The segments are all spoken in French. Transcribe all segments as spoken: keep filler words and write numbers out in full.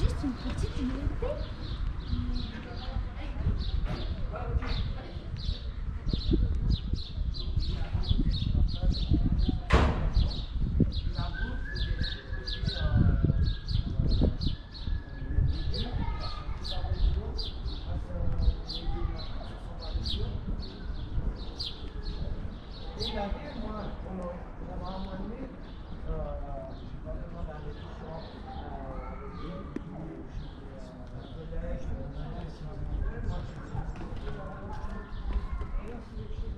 juste une petite humilité. Thank you.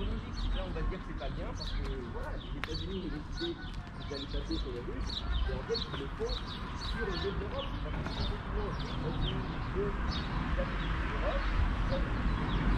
économique, là on va dire que c'est pas bien parce que voilà, les États-Unis ont décidé que vous allez passer sur les Russes, et en fait ils le font sur les autres d'Europe. Parce que c'est toujours un peu plus de la politique d'Europe,